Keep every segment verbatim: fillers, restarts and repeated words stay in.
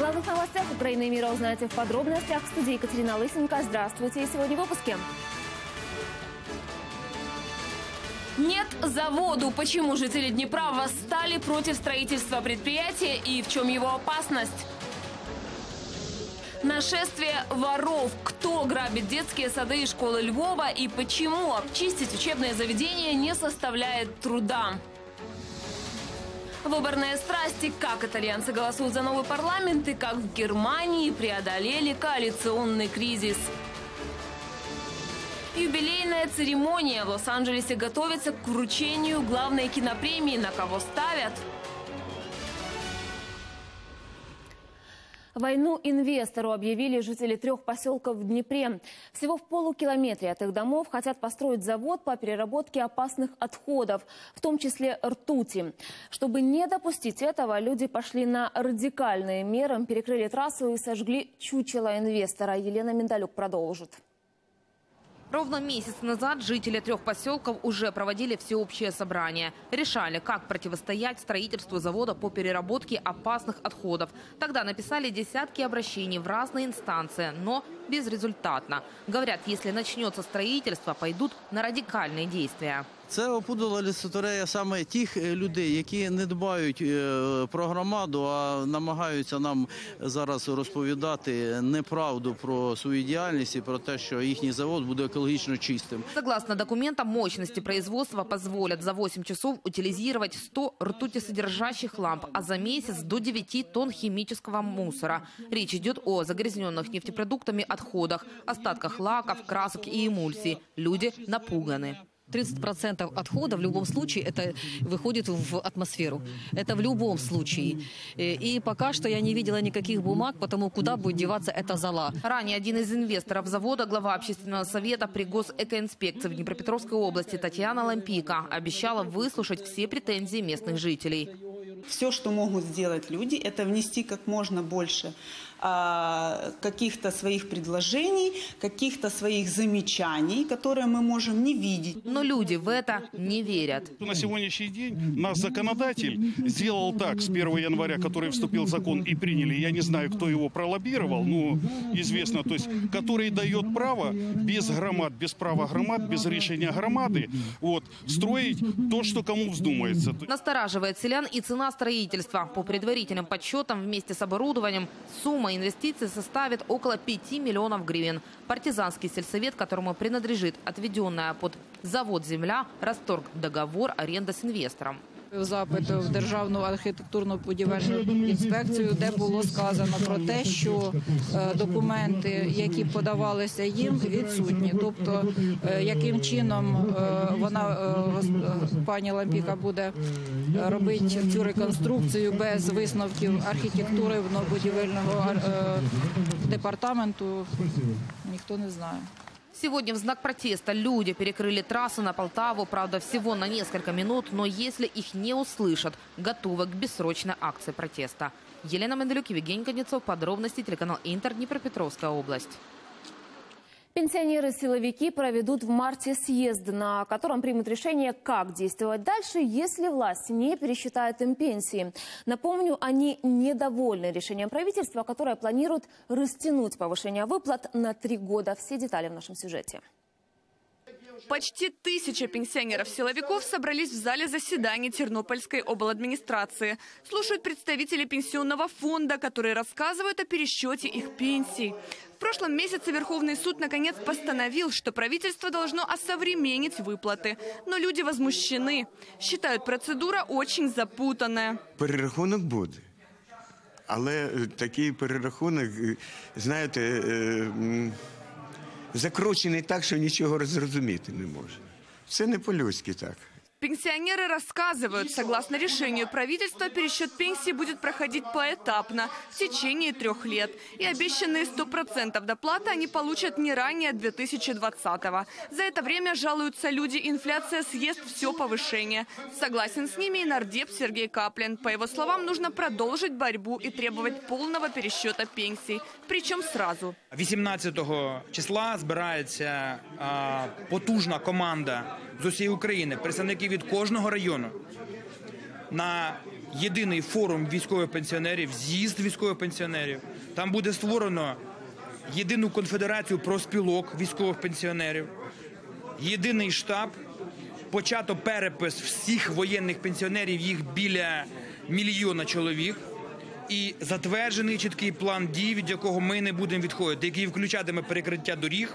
главных новостях Украины и мира узнаете в подробностях. В студии Екатерина Лысенко. Здравствуйте. И сегодня в выпуске. Нет заводу. Почему жители Днепра восстали против строительства предприятия и в чем его опасность? Нашествие воров. Кто грабит детские сады и школы Львова и почему обчистить учебное заведение не составляет труда? Выборные страсти. Как итальянцы голосуют за новый парламент и как в Германии преодолели коалиционный кризис. Юбилейная церемония. В Лос-Анджелесе готовится к вручению главной кинопремии. На кого ставят? Войну инвестору объявили жители трех поселков в Днепре. Всего в полукилометре от их домов хотят построить завод по переработке опасных отходов, в том числе ртути. Чтобы не допустить этого, люди пошли на радикальные меры, перекрыли трассу и сожгли чучело инвестора. Елена Миндалюк продолжит. Ровно месяц назад жители трех поселков уже проводили всеобщее собрание. Решали, как противостоять строительству завода по переработке опасных отходов. Тогда написали десятки обращений в разные инстанции, но безрезультатно. Говорят, если начнется строительство, пойдут на радикальные действия. Це опудала лісотерея саме тих людей, які не дбають про громаду, а намагаються нам зараз розповідати неправду про свою діяльність і про те, що їхній завод буде екологічно чистим. Согласно документам, мощности производства позволят за восемь часов утилизировать сто ртутисодержащих ламп, а за месяц до девяти тонн химического мусора. Речь идет о загрязненных нефтепродуктами отходах, остатках лаков, красок и эмульсий. Люди напуганы. тридцать процентов отхода в любом случае это выходит в атмосферу. Это в любом случае. И пока что я не видела никаких бумаг, потому куда будет деваться эта зола. Ранее один из инвесторов завода, глава общественного совета при госэкоинспекции в Днепропетровской области Татьяна Лампика обещала выслушать все претензии местных жителей. Все, что могут сделать люди, это внести как можно больше э, каких-то своих предложений, каких-то своих замечаний, которые мы можем не видеть. Но люди в это не верят. На сегодняшний день наш законодатель сделал так, с первого января, который вступил в закон и приняли, я не знаю, кто его пролоббировал, но известно, то есть, который дает право без громад, без права громад, без решения громады, вот, строить то, что кому вздумается. Настораживает селян и цена строительства. По предварительным подсчетам, вместе с оборудованием сумма инвестиций составит около пяти миллионов гривен. Партизанский сельсовет, которому принадлежит отведенная под завод земля, расторг договор аренды с инвестором. Запит в Державну архітектурно-будівельну інспекцію, де було сказано про те, що документи, які подавалися їм, відсутні. Тобто, яким чином вона, пані Лампіка, буде робити цю реконструкцію без висновків архітектурно-будівельного департаменту, ніхто не знає. Сегодня в знак протеста люди перекрыли трассу на Полтаву, правда, всего на несколько минут, но если их не услышат, готовы к бессрочной акции протеста. Елена Миндалюк, Евгений Каденцов, подробности, телеканал Интер, Днепропетровская область. Пенсионеры-силовики проведут в марте съезд, на котором примут решение, как действовать дальше, если власть не пересчитает им пенсии. Напомню, они недовольны решением правительства, которое планирует растянуть повышение выплат на три года. Все детали в нашем сюжете. Почти тысяча пенсионеров-силовиков собрались в зале заседаний Тернопольской обладминистрации. Слушают представители пенсионного фонда, которые рассказывают о пересчете их пенсий. В прошлом месяце Верховный суд наконец постановил, что правительство должно осовременить выплаты. Но люди возмущены. Считают, процедура очень запутанная. Перерахунок будет. Але такий перерахунок, знаете, э, закручений так, что ничего разразуметь не можно. Все не по-людски так. Пенсионеры рассказывают, согласно решению правительства, пересчет пенсии будет проходить поэтапно в течение трех лет. И обещанные сто процентов доплаты они получат не ранее две тысячи двадцатого. За это время, жалуются люди, инфляция съест все повышение. Согласен с ними и нардеп Сергей Каплин. По его словам, нужно продолжить борьбу и требовать полного пересчета пенсий. Причем сразу. восемнадцатого числа собирается а, потужная команда из всей Украины, представники від кожного району на єдиний форум військових пенсіонерів, з'їзд військових пенсіонерів. Там буде створено єдину конфедерацію профспілок військових пенсіонерів, єдиний штаб, почато перепис всіх воєнних пенсіонерів, їх біля мільйона чоловік. І затверджений чіткий план дій, від якого ми не будемо відходити, який включатиме перекриття доріг,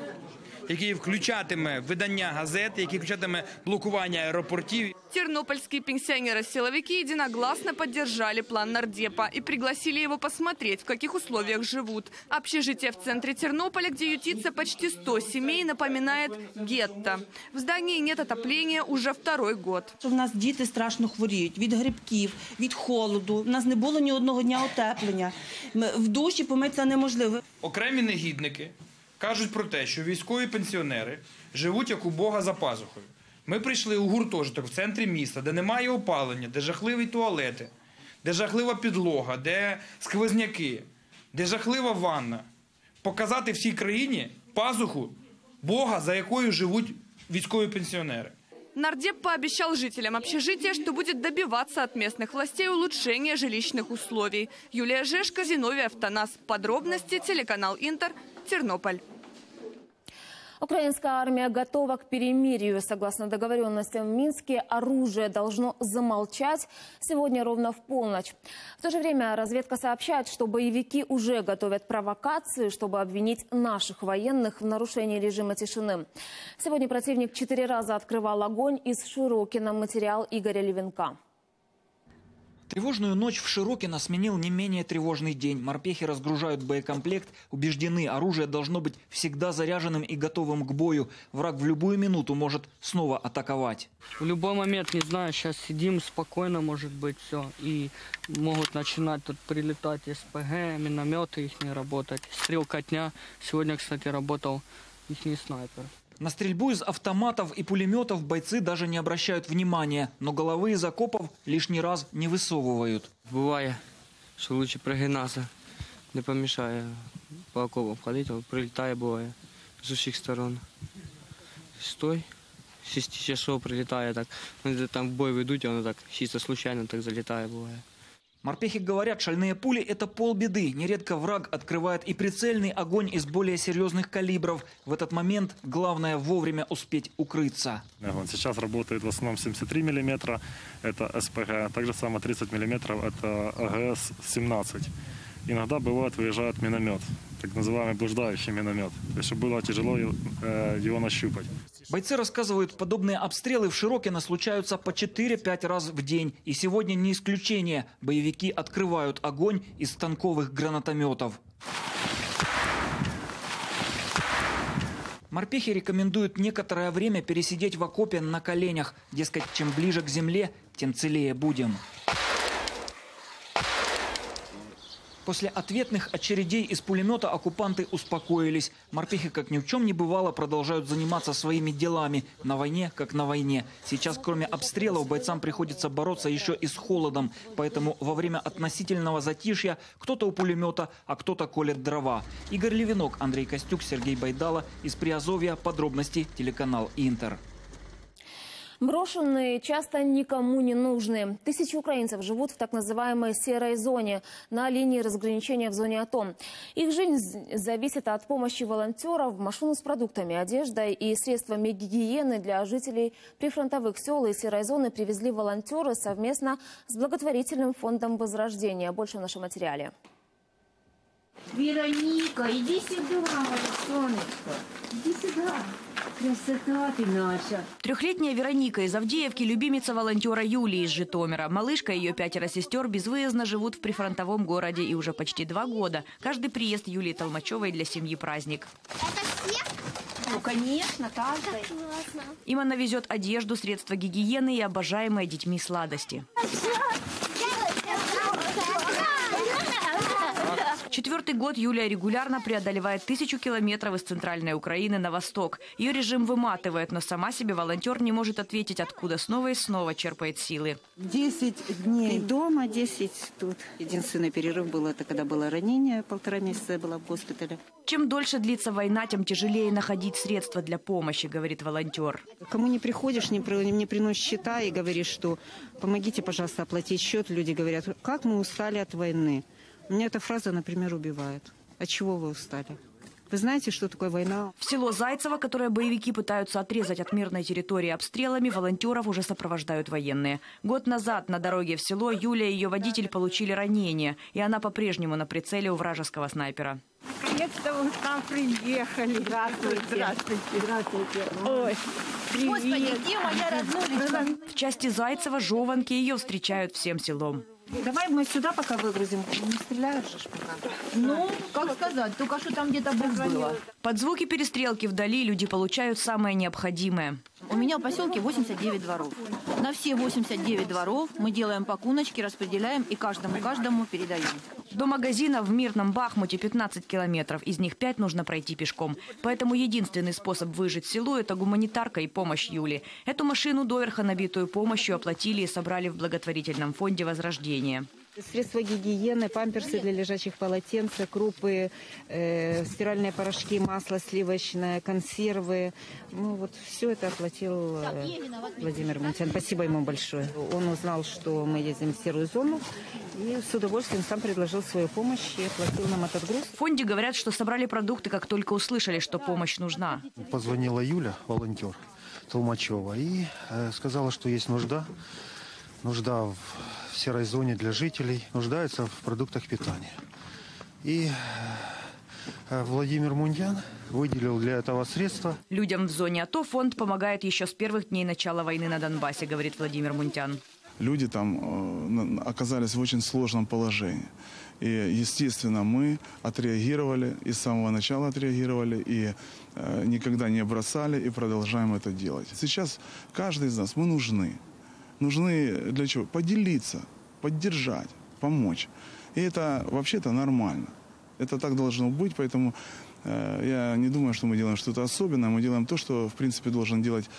який включатиме видання газет, який включатиме блокування аеропортів. Тернопольские пенсионеры-силовики единогласно поддержали план нардепа и пригласили его посмотреть, в каких условиях живут. Общежитие в центре Тернополя, где ютится почти сто семей, напоминает гетто. В здании нет отопления уже второй год. У нас дети страшно хворіють від грибків, від холоду. У нас не було ні одного дня утеплення. В душі помитися неможливо. Окремі негідники кажуть про те, що військові пенсіонери живуть як у Бога за пазухою. Ми прийшли у гуртожиток в центрі міста, де немає опалення, де жахливі туалети, де жахлива підлога, де сквозняки, де жахлива ванна. Показати всій країні пазуху Бога, за якою живуть військові пенсіонери. Нардеп пообещал жителям общежития, что будет добиваться от местных властей улучшения жилищных условий. Юлия Жешко, Зиновий Автонас. Подробности, телеканал Интер, Тернополь. Украинская армия готова к перемирию. Согласно договоренностям в Минске, оружие должно замолчать сегодня ровно в полночь. В то же время разведка сообщает, что боевики уже готовят провокации, чтобы обвинить наших военных в нарушении режима тишины. Сегодня противник четыре раза открывал огонь из Широкина. Материал Игоря Левенка. Тревожную ночь в Широкино сменил не менее тревожный день. Морпехи разгружают боекомплект, убеждены, оружие должно быть всегда заряженным и готовым к бою. Враг в любую минуту может снова атаковать. В любой момент, не знаю, сейчас сидим спокойно, может быть, все. И могут начинать тут прилетать СПГ, минометы их не работать. Стрелкотня. Сегодня, кстати, работал их не снайпер. На стрельбу из автоматов и пулеметов бойцы даже не обращают внимания, но головы из окопов лишний раз не высовывают. Бывает, что лучше прогинаться, не помешая по окопам ходить, а прилетает, бывает, с всех сторон. Стой, шесть часов прилетает, так, там в бой ведут, и оно так, чисто случайно так залетает, бывает. Морпехи говорят, шальные пули – это полбеды. Нередко враг открывает и прицельный огонь из более серьезных калибров. В этот момент главное вовремя успеть укрыться. Сейчас работает в основном семьдесят три миллиметра, это СПГ, также само тридцать миллиметров, это А Г С семнадцать. Иногда бывает выезжает миномет, так называемый блуждающий миномет, чтобы было тяжело его нащупать. Бойцы рассказывают, подобные обстрелы в Широкино случаются по четыре-пять раз в день. И сегодня не исключение. Боевики открывают огонь из станковых гранатометов. Морпехи рекомендуют некоторое время пересидеть в окопе на коленях. Дескать, чем ближе к земле, тем целее будем. После ответных очередей из пулемета оккупанты успокоились. Морпехи, как ни в чем не бывало, продолжают заниматься своими делами. На войне, как на войне. Сейчас, кроме обстрелов, бойцам приходится бороться еще и с холодом. Поэтому во время относительного затишья кто-то у пулемета, а кто-то колет дрова. Игорь Левинок, Андрей Костюк, Сергей Байдала. Из Приазовья. Подробности. Телеканал Интер. Брошенные, часто никому не нужные. Тысячи украинцев живут в так называемой серой зоне, на линии разграничения в зоне АТО. Их жизнь зависит от помощи волонтеров, машин с продуктами, одеждой и средствами гигиены для жителей прифронтовых сел и серой зоны привезли волонтеры совместно с благотворительным фондом «Возрождение». Больше в нашем материале. Вероника, иди сюда, солнышко, иди сюда. Красота ты наша. Трехлетняя Вероника из Авдеевки – любимица волонтера Юлии из Житомира. Малышка и ее пятеро сестер безвыездно живут в прифронтовом городе и уже почти два года. Каждый приезд Юлии Толмачевой для семьи праздник. Это все? Ну, конечно, каждый. Им она везет одежду, средства гигиены и обожаемые детьми сладости. Четвертый год Юлия регулярно преодолевает тысячу километров из центральной Украины на восток. Ее режим выматывает, но сама себе волонтер не может ответить, откуда снова и снова черпает силы. Десять дней дома, десять тут. Единственный перерыв был, это когда было ранение, полтора месяца я была в госпитале. Чем дольше длится война, тем тяжелее находить средства для помощи, говорит волонтер. Кому не приходишь, не приносишь счета и говоришь, что помогите, пожалуйста, оплатить счет. Люди говорят, как мы устали от войны. Меня эта фраза, например, убивает. От чего вы устали? Вы знаете, что такое война? В село Зайцево, которое боевики пытаются отрезать от мирной территории обстрелами, волонтеров уже сопровождают военные. Год назад на дороге в село Юлия и ее водитель получили ранение. И она по-прежнему на прицеле у вражеского снайпера. Наконец-то вы к нам приехали. Здравствуйте. Здравствуйте. Здравствуйте. Ой. Привет. Господи, где моя родная? В части Зайцева, Жованки, ее встречают всем селом. Давай мы сюда пока выгрузим. Не стреляют же пока. Ну, как сказать, только что там где-то было. Под звуки перестрелки вдали люди получают самое необходимое. У меня в поселке восемьдесят девять дворов. На все восемьдесят девять дворов мы делаем пакуночки, распределяем и каждому-каждому передаем. До магазина в мирном Бахмуте пятнадцать километров. Из них пять нужно пройти пешком. Поэтому единственный способ выжить в селу – это гуманитарка и помощь Юли. Эту машину, доверха набитую помощью, оплатили и собрали в благотворительном фонде «Возрождение». Средства гигиены, памперсы для лежачих полотенца, крупы, э, стиральные порошки, масло сливочное, консервы. Ну вот все это оплатил э, Владимир Мунтян. Спасибо ему большое. Он узнал, что мы ездим в серую зону и с удовольствием сам предложил свою помощь и оплатил нам этот груз. В фонде говорят, что собрали продукты, как только услышали, что помощь нужна. Позвонила Юля, волонтер Толмачева, и э, сказала, что есть нужда. Нужда в серой зоне для жителей, нуждается в продуктах питания. И Владимир Мунтян выделил для этого средства. Людям в зоне АТО фонд помогает еще с первых дней начала войны на Донбассе, говорит Владимир Мунтян. Люди там оказались в очень сложном положении. И, естественно, мы отреагировали, и с самого начала отреагировали, и никогда не бросали, и продолжаем это делать. Сейчас каждый из нас, мы нужны. Нужны для чего? Поделиться, поддержать, помочь. И это вообще-то нормально. Это так должно быть, поэтому э, я не думаю, что мы делаем что-то особенное. Мы делаем то, что, в принципе, должен делать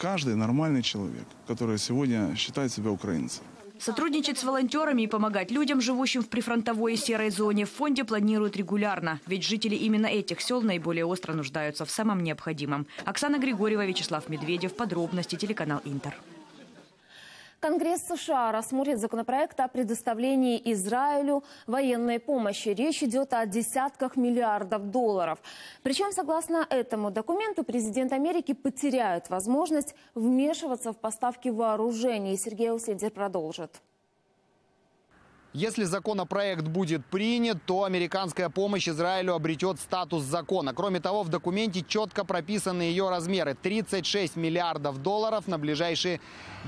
каждый нормальный человек, который сегодня считает себя украинцем. Сотрудничать с волонтерами и помогать людям, живущим в прифронтовой и серой зоне, в фонде планируют регулярно. Ведь жители именно этих сел наиболее остро нуждаются в самом необходимом. Оксана Григорьева, Вячеслав Медведев. Подробности. Телеканал Интер. Конгресс США рассмотрит законопроект о предоставлении Израилю военной помощи. Речь идет о десятках миллиардов долларов. Причем, согласно этому документу, президент Америки потеряет возможность вмешиваться в поставки вооружений. Сергей Усельдер продолжит. Если законопроект будет принят, то американская помощь Израилю обретет статус закона. Кроме того, в документе четко прописаны ее размеры. тридцать шесть миллиардов долларов на ближайшие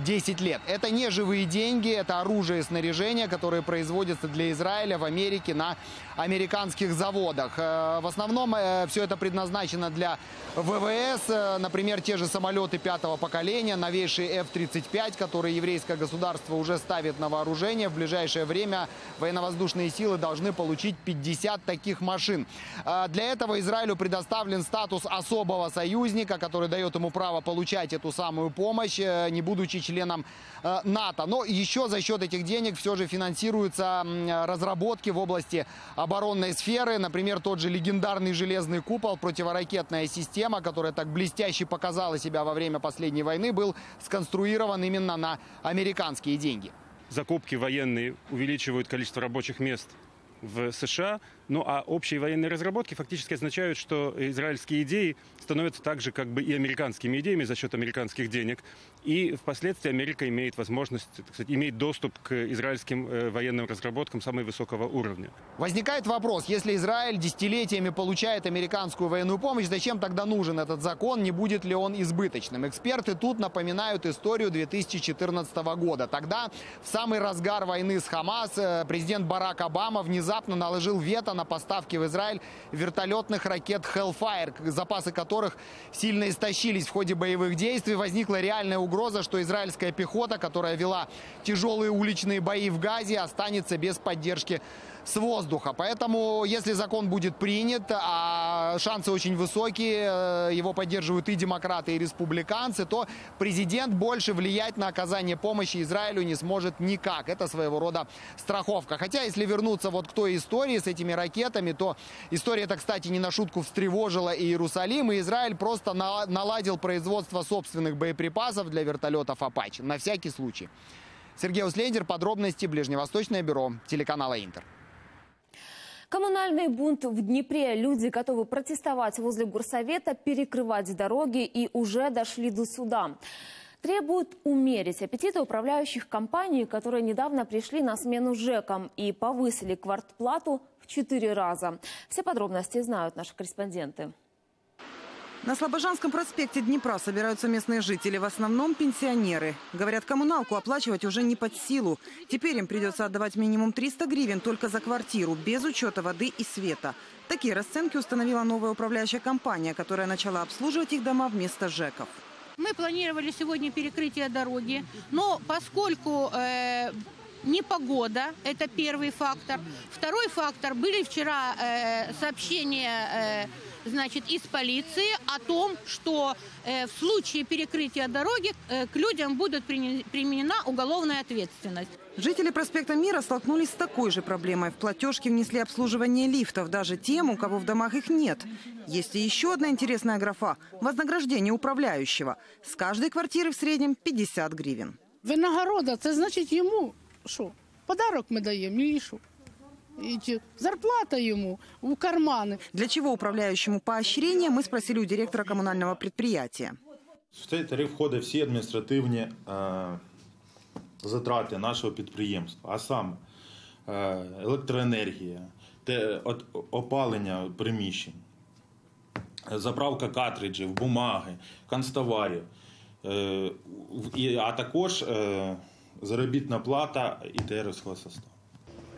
десять лет. Это не живые деньги, это оружие и снаряжение, которые производятся для Израиля в Америке на американских заводах. В основном все это предназначено для ВВС. Например, те же самолеты пятого поколения, новейшие эф тридцать пять, которые еврейское государство уже ставит на вооружение. В ближайшее время военно-воздушные силы должны получить пятьдесят таких машин. Для этого Израилю предоставлен статус особого союзника, который дает ему право получать эту самую помощь, не будучи членом НАТО. Но еще за счет этих денег все же финансируются разработки в области оборонной сферы. Например, тот же легендарный железный купол, противоракетная система, которая так блестяще показала себя во время последней войны, был сконструирован именно на американские деньги. Закупки военные увеличивают количество рабочих мест в США, ну а общие военные разработки фактически означают, что израильские идеи становятся также как бы и американскими идеями за счет американских денег. И впоследствии Америка имеет возможность, так сказать, имеет доступ к израильским военным разработкам самого высокого уровня. Возникает вопрос, если Израиль десятилетиями получает американскую военную помощь, зачем тогда нужен этот закон, не будет ли он избыточным? Эксперты тут напоминают историю две тысячи четырнадцатого года. Тогда в самый разгар войны с Хамас президент Барак Обама внезапно наложил вето запрета на поставки в Израиль вертолетных ракет Hellfire, запасы которых сильно истощились в ходе боевых действий. Возникла реальная угроза, что израильская пехота, которая вела тяжелые уличные бои в Газе, останется без поддержки с воздуха. Поэтому, если закон будет принят, а шансы очень высокие, его поддерживают и демократы, и республиканцы, то президент больше влиять на оказание помощи Израилю не сможет никак. Это своего рода страховка. Хотя, если вернуться вот к той истории с этими ракетами, то история-то, кстати, не на шутку встревожила и Иерусалим, и Израиль просто наладил производство собственных боеприпасов для вертолетов «Апач». На всякий случай. Сергей Усельдер, подробности, Ближневосточное бюро телеканала «Интер». Коммунальный бунт в Днепре. Люди готовы протестовать возле горсовета, перекрывать дороги и уже дошли до суда. Требуют умерить аппетиты управляющих компаний, которые недавно пришли на смену ЖЭКам и повысили квартплату в четыре раза. Все подробности знают наши корреспонденты. На Слобожанском проспекте Днепра собираются местные жители, в основном пенсионеры. Говорят, коммуналку оплачивать уже не под силу. Теперь им придется отдавать минимум триста гривен только за квартиру, без учета воды и света. Такие расценки установила новая управляющая компания, которая начала обслуживать их дома вместо ЖЭКов. Мы планировали сегодня перекрытие дороги, но поскольку... Э... непогода – это первый фактор. Второй фактор – были вчера э, сообщения э, значит, из полиции о том, что э, в случае перекрытия дороги э, к людям будет применена уголовная ответственность. Жители проспекта Мира столкнулись с такой же проблемой. В платежки внесли обслуживание лифтов даже тем, у кого в домах их нет. Есть и еще одна интересная графа – вознаграждение управляющего. С каждой квартиры в среднем пятьдесят гривен. Винограда – это значит ему... Шо? Подарок мы даем, и шо? Зарплата ему в карманы. Для чего управляющему поощрение, мы спросили у директора коммунального предприятия. В цей тариф входят все административные э, затраты нашего предприятия, а сам э, электроэнергия, те, от, опалення приміщень, заправка картриджів, бумаги, канцтоварів, э, а также... Э, заработная плата и ИТРовского состава.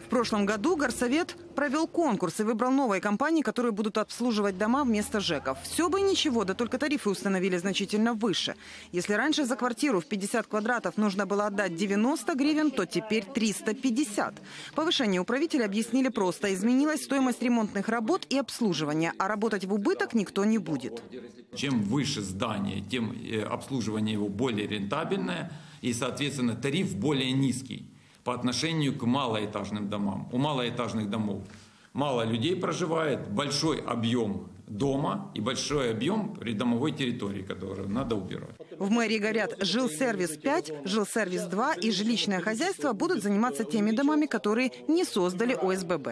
В прошлом году горсовет провел конкурс и выбрал новые компании, которые будут обслуживать дома вместо ЖЭКов. Все бы ничего, да только тарифы установили значительно выше. Если раньше за квартиру в пятьдесят квадратов нужно было отдать девяносто гривен, то теперь триста пятьдесят. Повышение управителя объяснили просто. Изменилась стоимость ремонтных работ и обслуживания, а работать в убыток никто не будет. Чем выше здание, тем обслуживание его более рентабельное. И, соответственно, тариф более низкий по отношению к малоэтажным домам. У малоэтажных домов мало людей проживает, большой объем дома и большой объем придомовой территории, которую надо убирать. В мэрии говорят, жилсервис пять, жилсервис два и жилищное хозяйство будут заниматься теми домами, которые не создали ОСББ.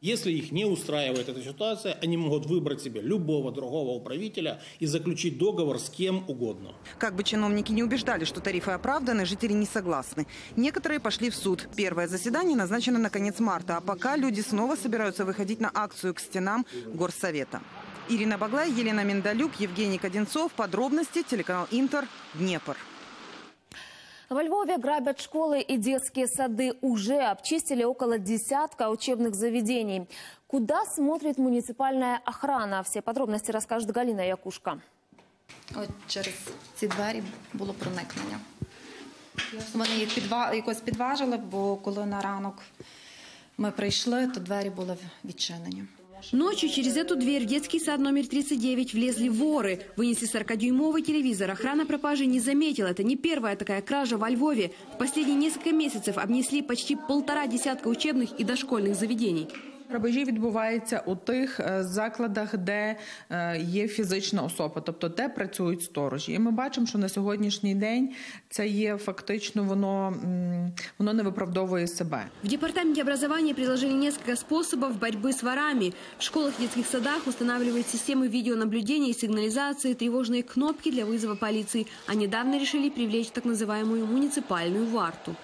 Если их не устраивает эта ситуация, они могут выбрать себе любого другого управителя и заключить договор с кем угодно. Как бы чиновники не убеждали, что тарифы оправданы, жители не согласны. Некоторые пошли в суд. Первое заседание назначено на конец марта, а пока люди снова собираются выходить на акцию к стенам горсовета. Ирина Баглай, Елена Миндалюк, Евгений Каденцов. Подробности, телеканал «Интер», Днепр. Во Львове грабят школы и детские сады. Уже обчистили около десятка учебных заведений. Куда смотрит муниципальная охрана? Все подробности расскажет Галина Якушка. Вот через эти двери было проникнення. Вони їх підва... якось підважили, бо коли на ранок ми прийшли, то двері були відчинені. Ночью через эту дверь в детский сад номер тридцать девять влезли воры. Вынесли сорокадюймовый телевизор. Охрана пропажи не заметила. Это не первая такая кража во Львове. В последние несколько месяцев обнесли почти полтора десятка учебных и дошкольных заведений. Грабежі відбуваються у тих закладах, де є фізична особа, тобто де працюють сторожі. І ми бачимо, що на сьогоднішній день це є фактично, воно, воно не виправдовує себе. В департаменте образования предложили несколько способов борьбы с ворами. В школах и детских садах устанавливают системы видеонаблюдения и сигнализации, тревожные кнопки для вызова полиции. А недавно решили привлечь так называемую муниципальную варту.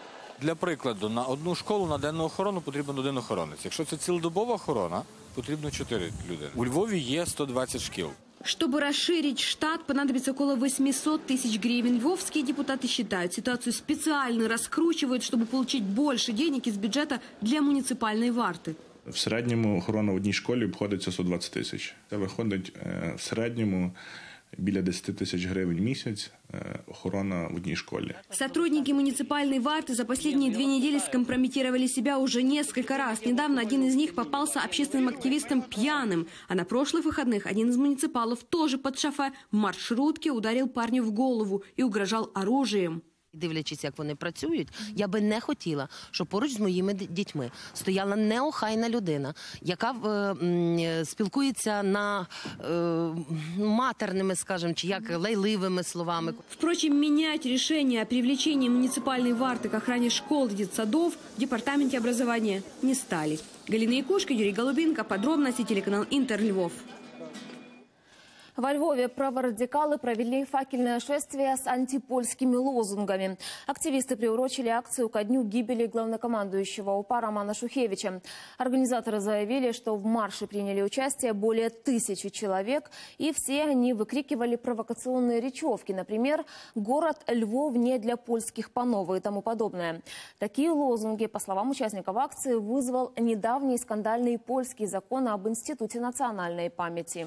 Для прикладу, на одну школу на денну охорону потрібен один охоронець. Якщо це цілодобова охорона, потрібно чотири людини. У Львові є сто двадцять шкіл. Чтобы расширить штат, понадобится около восьмисот тысяч гривен. Львовские депутаты считают, ситуацию специально раскручивают, чтобы получить больше денег из бюджета для муниципальной варты. В середньому охорона в одній школі обходиться сто двадцять тисяч. Це виходить в середньому біля десять тысяч гривен в месяц охрана в одной школе. Сотрудники муниципальной варты за последние две недели скомпрометировали себя уже несколько раз. Недавно один из них попался общественным активистам пьяным. А на прошлых выходных один из муниципалов тоже под шофе в маршрутке ударил парню в голову и угрожал оружием. Дивлячись, як вони працюють, я би не хотіла, щоб поруч з моїми дітьми стояла неохайна людина, яка е, спілкується на е, матерними, скажем, чи як лайливими словами. Впрочем, менять решение о привлечении муниципальной варты к охране школ и детсадов в департаменте образования не стали. Галина Якушка, Юрий Голубенко, подробности, телеканал Интер, Львов. Во Львове праворадикалы провели факельное шествие с антипольскими лозунгами. Активисты приурочили акцию ко дню гибели главнокомандующего УПА Романа Шухевича. Организаторы заявили, что в марше приняли участие более тысячи человек, и все они выкрикивали провокационные речевки. Например, «Город Львов не для польских панов» и тому подобное. Такие лозунги, по словам участников акции, вызвал недавний скандальный польский закон об Институте национальной памяти.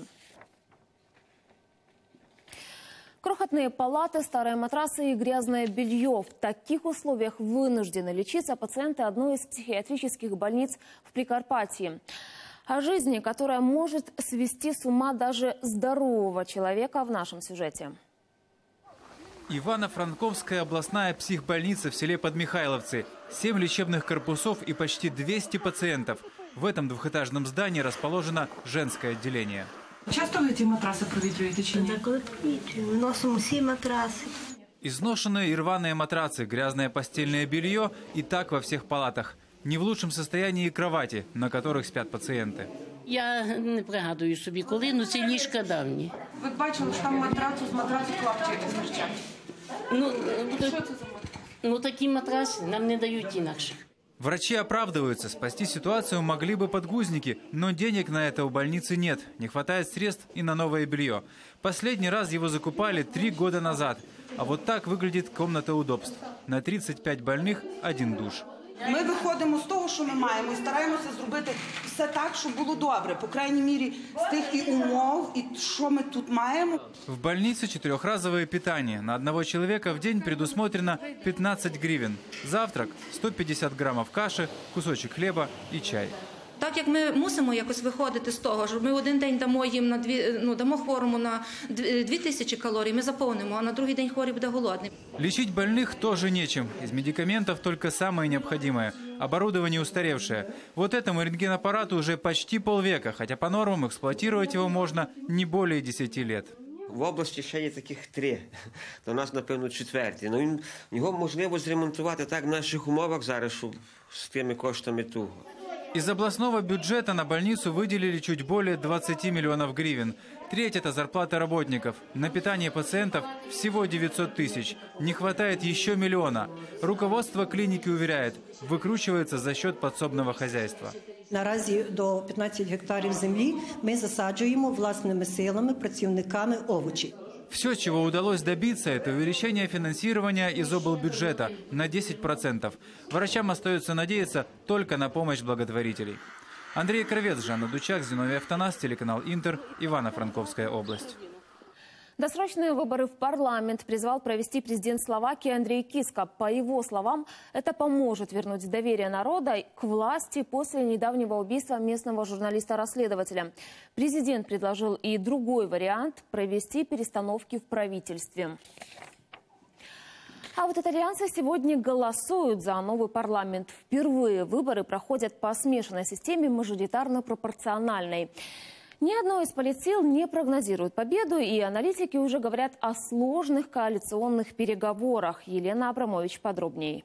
Крохотные палаты, старые матрасы и грязное белье. В таких условиях вынуждены лечиться пациенты одной из психиатрических больниц в Прикарпатье. О жизни, которая может свести с ума даже здорового человека, в нашем сюжете. Ивано-Франковская областная психбольница в селе Подмихайловцы. Семь лечебных корпусов и почти двести пациентов. В этом двухэтажном здании расположено женское отделение. Часто вы эти матрасы проветриваете, чи нет? Да, проветриваем. Носим все матрасы. Изношенные и рваные матрацы, грязное постельное белье и так во всех палатах. Не в лучшем состоянии и кровати, на которых спят пациенты. Я не пригадую себе, коли, но це ліжка давні. Вы бачили, что там матрацу с матрацу клапчики зверчать? Ну, ну, такие матрасы нам не дают иначе. Врачи оправдываются, спасти ситуацию могли бы подгузники, но денег на это у больницы нет. Не хватает средств и на новое белье. Последний раз его закупали три года назад. А вот так выглядит комната удобств. На тридцать пять больных один душ. Ми виходимо з того, що ми маємо, і стараємося зробити все так, щоб було добре, по крайній мірі, з тих і умов, і що ми тут маємо. В больнице четырехразовое питание. На одного человека в день предусмотрено пятнадцать гривен. Завтрак – сто пятьдесят граммов каши, кусочек хлеба и чай. Так як ми мусимо якось виходити з того, що ми один день дамо їм на дві, ну, дамо хворому на две тысячи калорий, ми заповнимо, а на другий день хворий буде голодний. Лечить больных тоже нечем. Из медикаментов только самое необходимое. Оборудование устаревшее. Вот этому рентгенаппарату уже почти полвека, хотя по нормам эксплуатировать его можно не более десяти лет. В області ще є таких три, до нас, напевно, четвертий. Ну, його можливо зремонтувати так в наших умовах зараз, що з тими коштами туго. Из областного бюджета на больницу выделили чуть более двадцати миллионов гривен. Треть – это зарплата работников. На питание пациентов всего девятьсот тысяч. Не хватает еще миллиона. Руководство клиники уверяет, выкручивается за счет подсобного хозяйства. Наразі до пятнадцати гектарів землі ми засаджуємо власними силами, працівниками овочі. Все, чего удалось добиться, это увеличение финансирования из облбюджета на десять процентов. Врачам остается надеяться только на помощь благотворителей. Андрей Кравец, Жанна Дучак, Зиновий Автонас, телеканал Интер, Ивано-Франковская область. Досрочные выборы в парламент призвал провести президент Словакии Андрей Киска. По его словам, это поможет вернуть доверие народа к власти после недавнего убийства местного журналиста-расследователя. Президент предложил и другой вариант – провести перестановки в правительстве. А вот итальянцы сегодня голосуют за новый парламент. Впервые выборы проходят по смешанной системе мажоритарно-пропорциональной. Ни одно из политсил не прогнозирует победу, и аналитики уже говорят о сложных коалиционных переговорах. Елена Абрамович подробнее.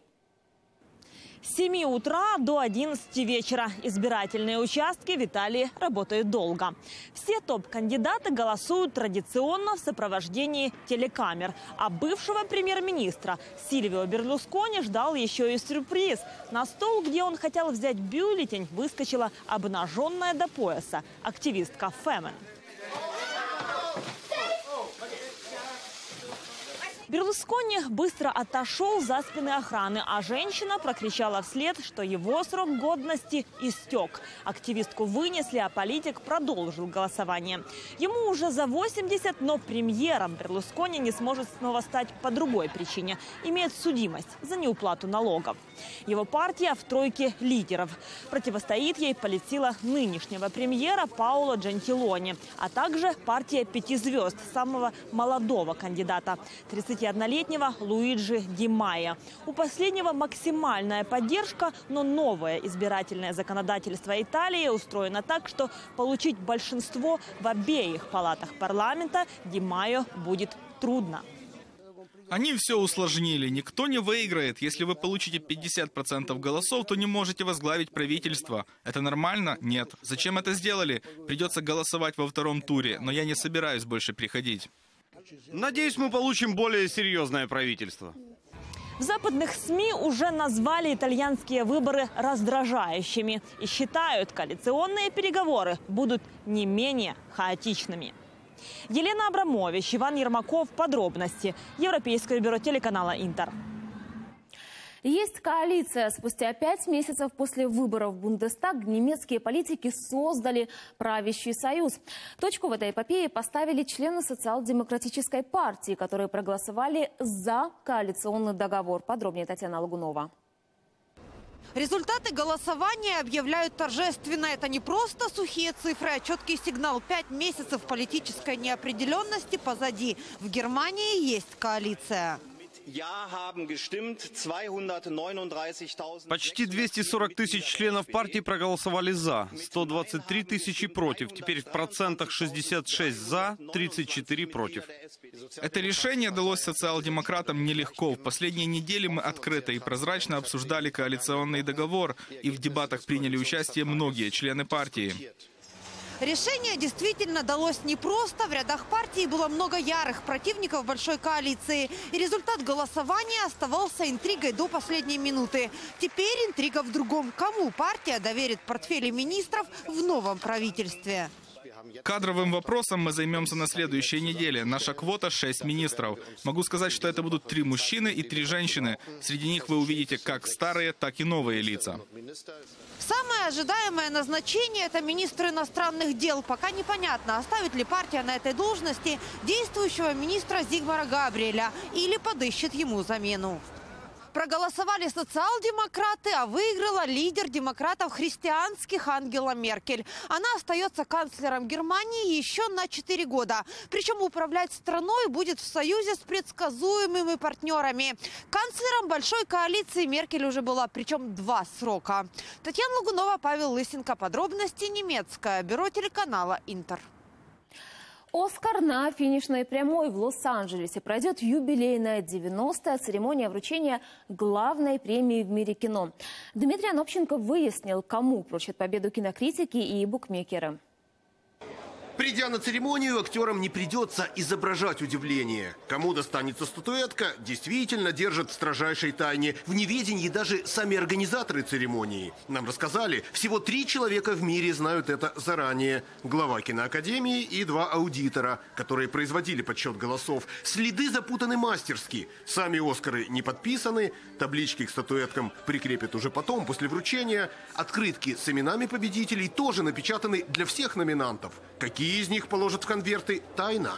С семи утра до одиннадцати вечера избирательные участки в Италии работают долго. Все топ-кандидаты голосуют традиционно в сопровождении телекамер. А бывшего премьер-министра Сильвио Берлускони ждал еще и сюрприз. На стол, где он хотел взять бюллетень, выскочила обнаженная до пояса активистка Фемен. Берлускони быстро отошел за спины охраны, а женщина прокричала вслед, что его срок годности истек. Активистку вынесли, а политик продолжил голосование. Ему уже за восемьдесят, но премьером Берлускони не сможет снова стать по другой причине. Имеет судимость за неуплату налогов. Его партия в тройке лидеров. Противостоит ей политсила нынешнего премьера Паула Джентилони, а также партия пяти звезд, самого молодого кандидата, тридцатиоднолетнего Луиджи Ди Майо. У последнего максимальная поддержка, но новое избирательное законодательство Италии устроено так, что получить большинство в обеих палатах парламента Ди Майо будет трудно. Они все усложнили. Никто не выиграет. Если вы получите пятьдесят процентов голосов, то не можете возглавить правительство. Это нормально? Нет. Зачем это сделали? Придется голосовать во втором туре, но я не собираюсь больше приходить. Надеюсь, мы получим более серьезное правительство. В западных СМИ уже назвали итальянские выборы раздражающими и считают, коалиционные переговоры будут не менее хаотичными. Елена Абрамович, Иван Ермаков. Подробности. Европейское бюро телеканала Интер. Есть коалиция. Спустя пять месяцев после выборов в Бундестаг немецкие политики создали правящий союз. Точку в этой эпопее поставили члены социал-демократической партии, которые проголосовали за коалиционный договор. Подробнее Татьяна Логунова. Результаты голосования объявляют торжественно. Это не просто сухие цифры, а четкий сигнал. Пять месяцев политической неопределенности позади. В Германии есть коалиция. Почти двести сорок тысяч членов партии проголосовали «за», сто двадцать три тысячи против. Теперь в процентах шестьдесят шесть «за», тридцать четыре против. Это решение далось социал-демократам нелегко. В последние недели мы открыто и прозрачно обсуждали коалиционный договор, и в дебатах приняли участие многие члены партии. Решение действительно далось непросто. В рядах партии было много ярых противников большой коалиции. И результат голосования оставался интригой до последней минуты. Теперь интрига в другом. Кому партия доверит портфели министров в новом правительстве? Кадровым вопросом мы займемся на следующей неделе. Наша квота – шесть министров. Могу сказать, что это будут три мужчины и три женщины. Среди них вы увидите как старые, так и новые лица. Самое ожидаемое назначение – это министр иностранных дел. Пока непонятно, оставит ли партия на этой должности действующего министра Зигмара Габриэля или подыщет ему замену. Проголосовали социал-демократы, а выиграла лидер демократов христианских Ангела Меркель. Она остается канцлером Германии еще на четыре года. Причем управлять страной будет в союзе с предсказуемыми партнерами. Канцлером большой коалиции Меркель уже была, причем два срока. Татьяна Логунова, Павел Лысенко. Подробности. Немецкое бюро телеканала Интер. «Оскар» на финишной прямой в Лос-Анджелесе. Пройдет юбилейная девяностая церемония вручения главной премии в мире кино. Дмитрий Анопченко выяснил, кому прочат победу кинокритики и букмекеры. Придя на церемонию, актерам не придется изображать удивление. Кому достанется статуэтка, действительно держат в строжайшей тайне. В неведении даже сами организаторы церемонии. Нам рассказали, всего три человека в мире знают это заранее. Глава киноакадемии и два аудитора, которые производили подсчет голосов. Следы запутаны мастерски. Сами «Оскары» не подписаны. Таблички к статуэткам прикрепят уже потом, после вручения. Открытки с именами победителей тоже напечатаны для всех номинантов. Какие И из них положат в конверты – тайна.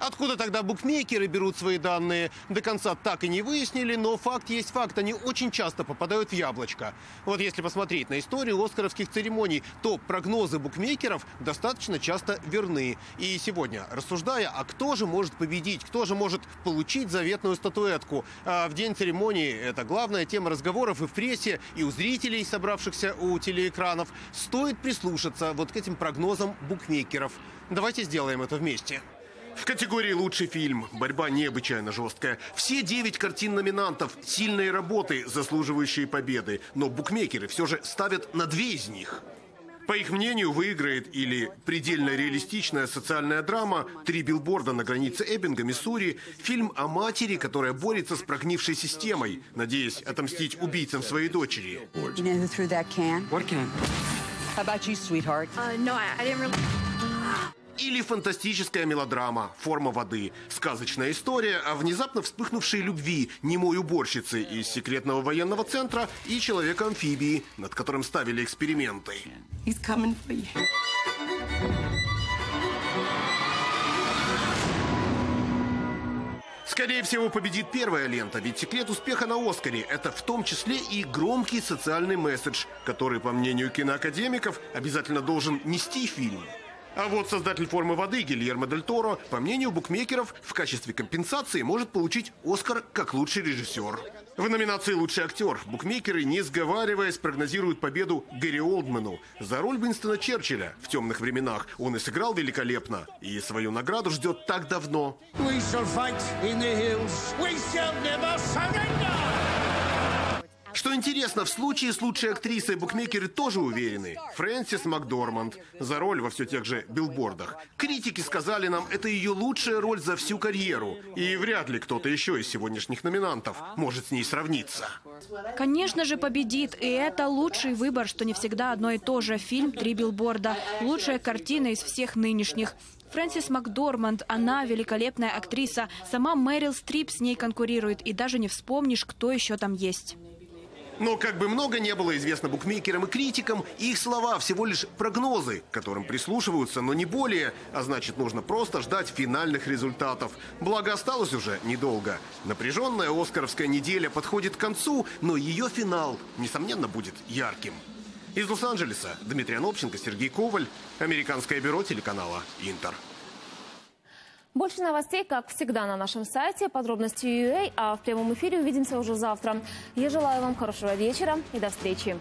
Откуда тогда букмекеры берут свои данные? До конца так и не выяснили, но факт есть факт. Они очень часто попадают в яблочко. Вот если посмотреть на историю оскаровских церемоний, то прогнозы букмекеров достаточно часто верны. И сегодня, рассуждая, а кто же может победить, кто же может получить заветную статуэтку? А в день церемонии это главная тема разговоров и в прессе, и у зрителей, собравшихся у телеэкранов. Стоит прислушаться вот к этим прогнозам букмекеров. Давайте сделаем это вместе. В категории «Лучший фильм» борьба необычайно жесткая. Все девять картин-номинантов – сильные работы, заслуживающие победы. Но букмекеры все же ставят на две из них. По их мнению, выиграет или предельно реалистичная социальная драма «Три билборда на границе Эббинга, Миссури», фильм о матери, которая борется с прогнившей системой, надеясь отомстить убийцам своей дочери. Или фантастическая мелодрама «Форма воды». Сказочная история о внезапно вспыхнувшей любви немой уборщицы из секретного военного центра и человека-амфибии, над которым ставили эксперименты. Скорее всего, победит первая лента, ведь секрет успеха на «Оскаре» – это в том числе и громкий социальный месседж, который, по мнению киноакадемиков, обязательно должен нести фильм. А вот создатель «Формы воды» Гильермо дель Торо, по мнению букмекеров, в качестве компенсации может получить «Оскар» как лучший режиссер. В номинации «Лучший актер» букмекеры, не сговариваясь, прогнозируют победу Гэри Олдмену за роль Уинстона Черчилля в «Темных временах». Он и сыграл великолепно. И свою награду ждет так давно. Что интересно, в случае с лучшей актрисой букмекеры тоже уверены. Фрэнсис Макдорманд за роль во все тех же «Билбордах». Критики сказали нам, это ее лучшая роль за всю карьеру. И вряд ли кто-то еще из сегодняшних номинантов может с ней сравниться. Конечно же, победит. И это лучший выбор, что не всегда одно и то же. Фильм «Три билборда». Лучшая картина из всех нынешних. Фрэнсис Макдорманд, она великолепная актриса. Сама Мэрил Стрип с ней конкурирует. И даже не вспомнишь, кто еще там есть. Но как бы много не было известно букмекерам и критикам, их слова всего лишь прогнозы, к которым прислушиваются, но не более. А значит, нужно просто ждать финальных результатов. Благо, осталось уже недолго. Напряженная оскаровская неделя подходит к концу, но ее финал, несомненно, будет ярким. Из Лос-Анджелеса Дмитрий Анопченко, Сергей Коваль, Американское бюро телеканала «Интер». Больше новостей, как всегда, на нашем сайте подробности точка ю эй, а в прямом эфире увидимся уже завтра. Я желаю вам хорошего вечера и до встречи.